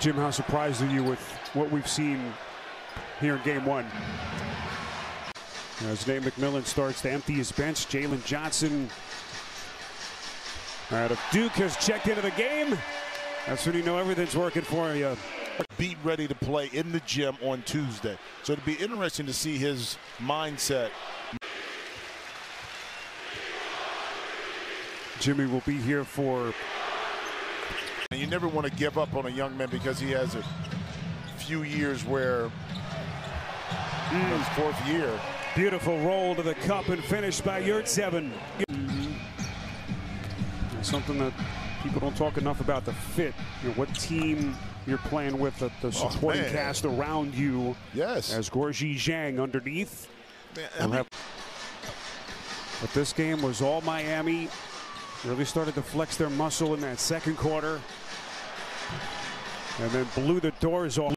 Jim, how surprised are you with what we've seen here in game one? As Dave McMillan starts to empty his bench, Jalen Johnson out of Duke has checked into the game. That's when you know everything's working for you. Be ready to play in the gym on Tuesday. So it'd be interesting to see his mindset. Jimmy will be here for... You never want to give up on a young man because he has a few years where... His fourth year. Beautiful roll to the cup and finish by Yurtseven. Something that people don't talk enough about, the fit. You know, what team you're playing with, the supporting cast around you. Yes. As Gorgui Dieng underneath. But this game was all Miami. Really started to flex their muscle in that second quarter. And then blew the doors off.